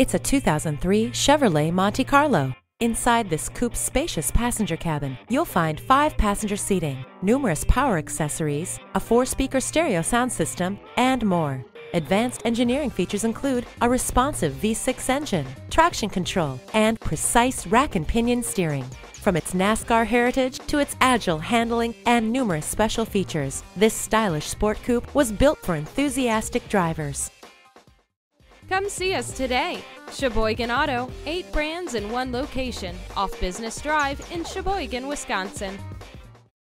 It's a 2003 Chevrolet Monte Carlo. Inside this coupe's spacious passenger cabin, you'll find 5-passenger seating, numerous power accessories, a 4-speaker stereo sound system, and more. Advanced engineering features include a responsive V6 engine, traction control, and precise rack and pinion steering. From its NASCAR heritage to its agile handling and numerous special features, this stylish sport coupe was built for enthusiastic drivers. Come see us today. Sheboygan Auto, 8 brands in 1 location, off Business Drive in Sheboygan, Wisconsin.